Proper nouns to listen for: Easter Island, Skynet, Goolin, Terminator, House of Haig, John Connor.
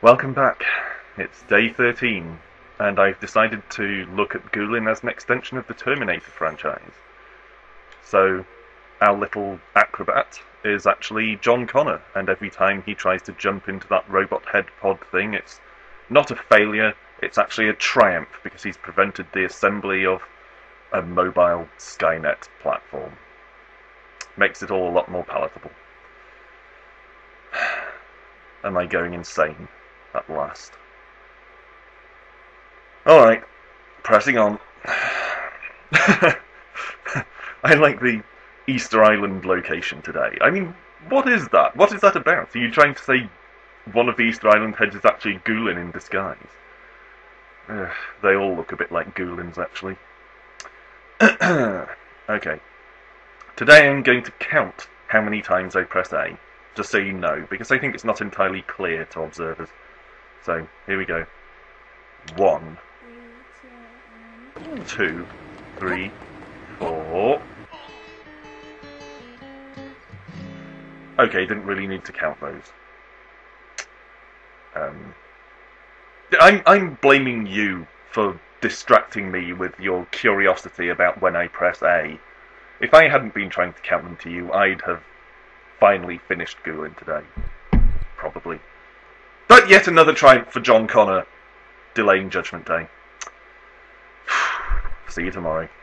Welcome back. It's day 13, and I've decided to look at Goolin as an extension of the Terminator franchise. So, our little acrobat is actually John Connor, and every time he tries to jump into that robot head pod thing, it's not a failure, it's actually a triumph, because he's prevented the assembly of a mobile Skynet platform. Makes it all a lot more palatable. Am I going insane? At last. Alright, pressing on. I like the Easter Island location today. I mean, what is that? What is that about? Are you trying to say one of the Easter Island heads is actually Goolin in disguise? They all look a bit like Goolins, actually. Okay. Today I'm going to count how many times I press A, just so you know, because I think it's not entirely clear to observers. So, here we go. 1, 2, 3, 4. Okay, didn't really need to count those. I'm blaming you for distracting me with your curiosity about when I press A. If I hadn't been trying to count them to you, I'd have finally finished Goolin today. Probably. But yet another triumph for John Connor, delaying Judgment Day. See you tomorrow.